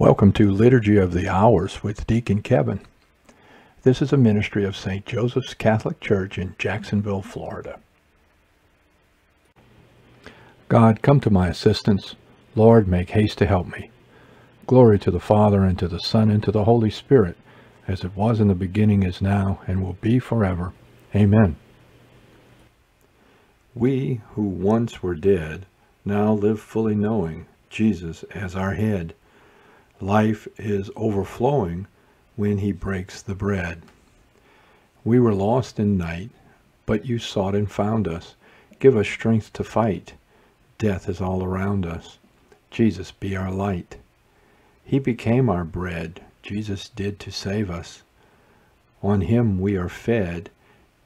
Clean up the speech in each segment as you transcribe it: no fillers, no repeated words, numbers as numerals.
Welcome to Liturgy of the Hours with Deacon Kevin. This is a ministry of St. Joseph's Catholic Church in Jacksonville, Florida. God, come to my assistance. Lord, make haste to help me. Glory to the Father, and to the Son, and to the Holy Spirit, as it was in the beginning, is now, and will be forever. Amen. We who once were dead now live fully knowing Jesus as our head. Life is overflowing when he breaks the bread. We were lost in night, but you sought and found us. Give us strength to fight. Death is all around us. Jesus, be our light. He became our bread. Jesus did to save us. On him we are fed,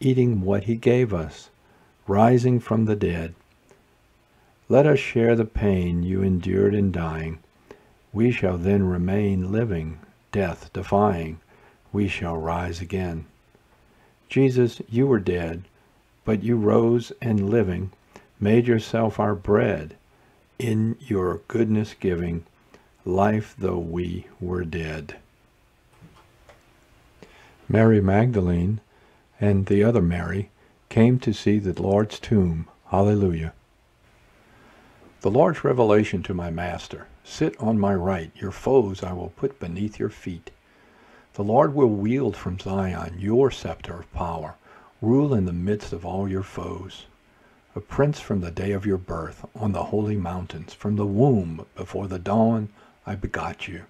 eating what he gave us, rising from the dead. Let us share the pain you endured in dying. We shall then remain living, death defying. We shall rise again. Jesus, you were dead, but you rose and living, made yourself our bread. In your goodness giving, life though we were dead. Mary Magdalene and the other Mary came to see the Lord's tomb. Hallelujah. The Lord's revelation to my master, sit on my right, your foes I will put beneath your feet. The Lord will wield from Zion your scepter of power, rule in the midst of all your foes. A prince from the day of your birth, on the holy mountains, from the womb before the dawn, I begot you.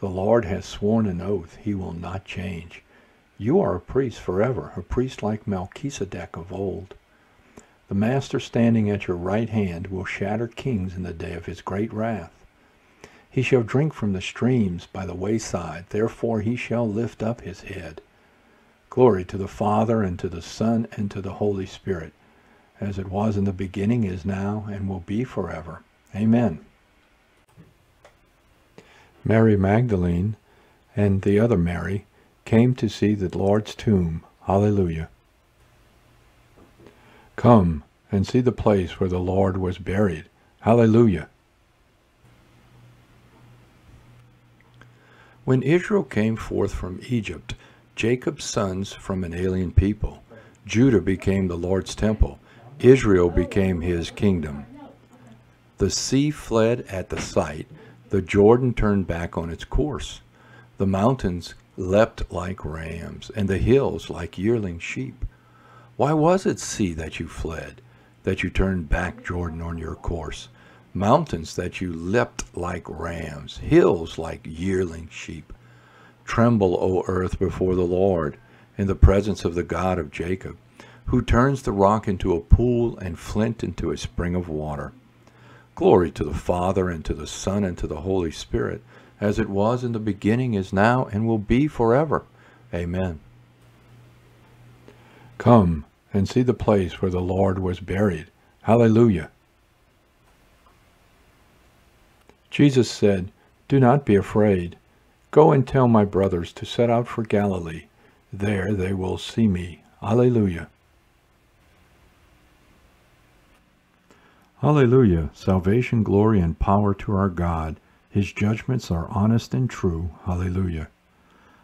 The Lord has sworn an oath he will not change. You are a priest forever, a priest like Melchizedek of old. The Master standing at your right hand will shatter kings in the day of his great wrath. He shall drink from the streams by the wayside, therefore he shall lift up his head. Glory to the Father, and to the Son, and to the Holy Spirit, as it was in the beginning, is now, and will be forever. Amen. Mary Magdalene and the other Mary came to see the Lord's tomb. Hallelujah. Come and see the place where the Lord was buried. Hallelujah. When Israel came forth from Egypt, Jacob's sons from an alien people, Judah became the Lord's temple. Israel became his kingdom. The sea fled at the sight. The Jordan turned back on its course. The mountains leapt like rams, and the hills like yearling sheep. Why was it, sea, that you fled, that you turned back, Jordan, on your course? Mountains, that you leapt like rams, hills like yearling sheep. Tremble, O earth, before the Lord, in the presence of the God of Jacob, who turns the rock into a pool and flint into a spring of water. Glory to the Father, and to the Son, and to the Holy Spirit, as it was in the beginning, is now, and will be forever. Amen. Come and see the place where the Lord was buried. Hallelujah. Jesus said, do not be afraid. Go and tell my brothers to set out for Galilee. There they will see me. Hallelujah. Hallelujah. Salvation, glory, and power to our God. His judgments are honest and true. Hallelujah.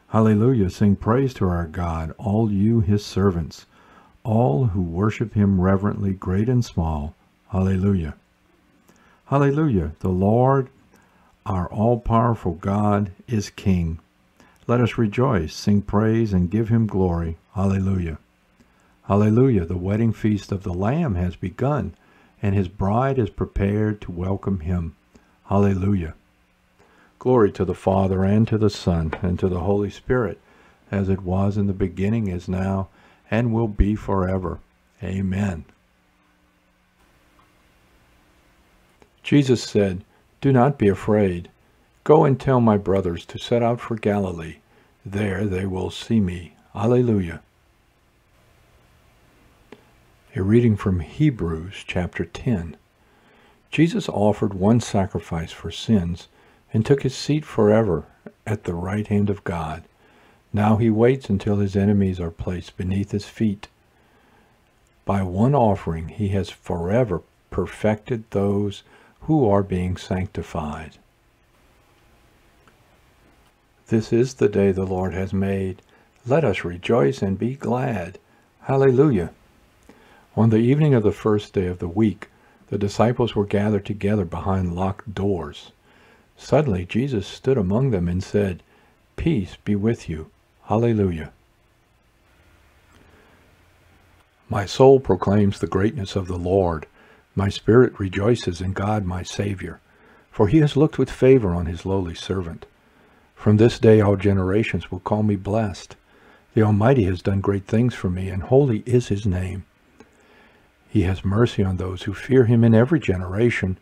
Hallelujah, sing praise to our God, all you his servants, all who worship him reverently, great and small. Hallelujah. Hallelujah, the Lord, our all-powerful God, is King. Let us rejoice, sing praise, and give him glory. Hallelujah. Hallelujah, the wedding feast of the Lamb has begun, and his bride is prepared to welcome him. Hallelujah. Glory to the Father, and to the Son, and to the Holy Spirit, as it was in the beginning, is now, and will be forever. Amen. Jesus said, do not be afraid. Go and tell my brothers to set out for Galilee. There they will see me. Hallelujah. A reading from Hebrews chapter 10. Jesus offered one sacrifice for sins, and took his seat forever at the right hand of God. Now he waits until his enemies are placed beneath his feet. By one offering he has forever perfected those who are being sanctified. This is the day the Lord has made. Let us rejoice and be glad. Hallelujah. On the evening of the first day of the week, the disciples were gathered together behind locked doors. Suddenly Jesus stood among them and said, "Peace be with you. Hallelujah." My soul proclaims the greatness of the Lord. My spirit rejoices in God my Savior, for he has looked with favor on his lowly servant. From this day all generations will call me blessed. The Almighty has done great things for me, and holy is his name. He has mercy on those who fear him in every generation.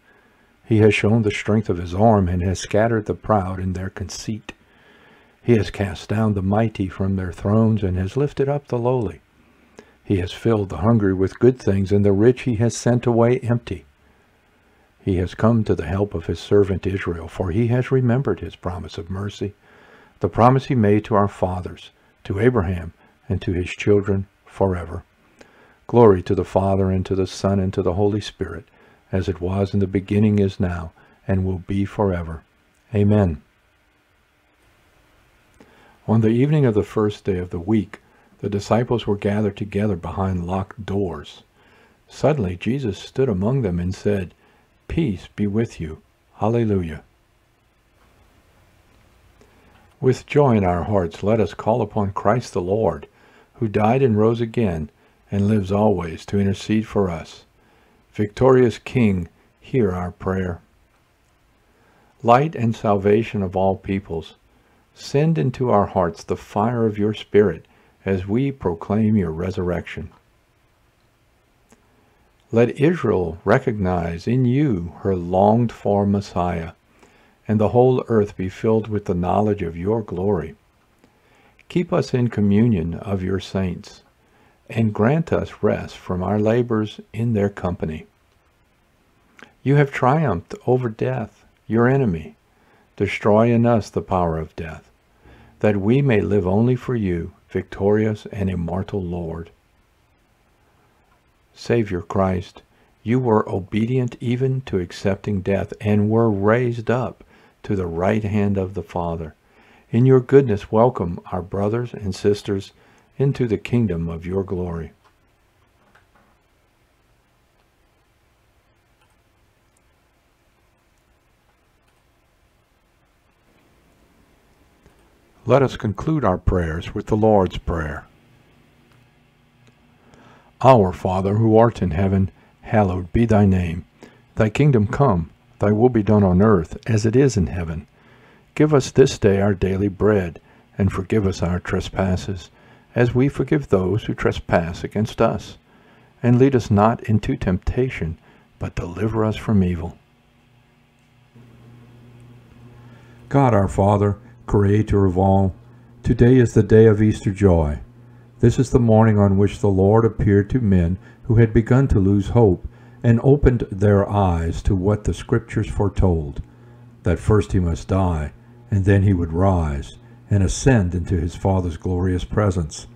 He has shown the strength of his arm and has scattered the proud in their conceit. He has cast down the mighty from their thrones and has lifted up the lowly. He has filled the hungry with good things, and the rich he has sent away empty. He has come to the help of his servant Israel, for he has remembered his promise of mercy, the promise he made to our fathers, to Abraham, and to his children forever. Glory to the Father, and to the Son, and to the Holy Spirit, as it was in the beginning, is now, and will be forever. Amen. On the evening of the first day of the week, the disciples were gathered together behind locked doors. Suddenly Jesus stood among them and said, "Peace be with you. Hallelujah." With joy in our hearts, let us call upon Christ the Lord, who died and rose again, and lives always to intercede for us. Victorious King, hear our prayer. Light and salvation of all peoples, send into our hearts the fire of your Spirit as we proclaim your resurrection. Let Israel recognize in you her longed-for Messiah, and the whole earth be filled with the knowledge of your glory. Keep us in communion of your saints, and grant us rest from our labors in their company. You have triumphed over death, your enemy. Destroy in us the power of death, that we may live only for you, victorious and immortal Lord. Savior Christ, you were obedient even to accepting death, and were raised up to the right hand of the Father. In your goodness, welcome our brothers and sisters into the kingdom of your glory. Let us conclude our prayers with the Lord's Prayer. Our Father, who art in heaven, hallowed be thy name. Thy kingdom come, thy will be done on earth as it is in heaven. Give us this day our daily bread, and forgive us our trespasses, as we forgive those who trespass against us. And lead us not into temptation, but deliver us from evil. God our Father, Creator of all, today is the day of Easter joy. This is the morning on which the Lord appeared to men who had begun to lose hope, and opened their eyes to what the Scriptures foretold, that first he must die, and then he would rise and ascend into his Father's glorious presence.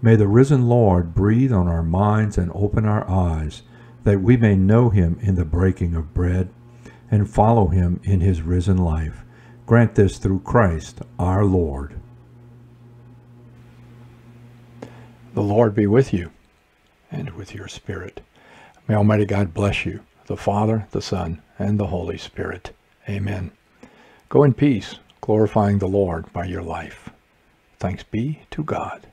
May the risen Lord breathe on our minds and open our eyes, that we may know him in the breaking of bread, and follow him in his risen life. Grant this through Christ our Lord. The Lord be with you, and with your spirit. May Almighty God bless you, the Father, the Son, and the Holy Spirit. Amen. Go in peace, glorifying the Lord by your life. Thanks be to God.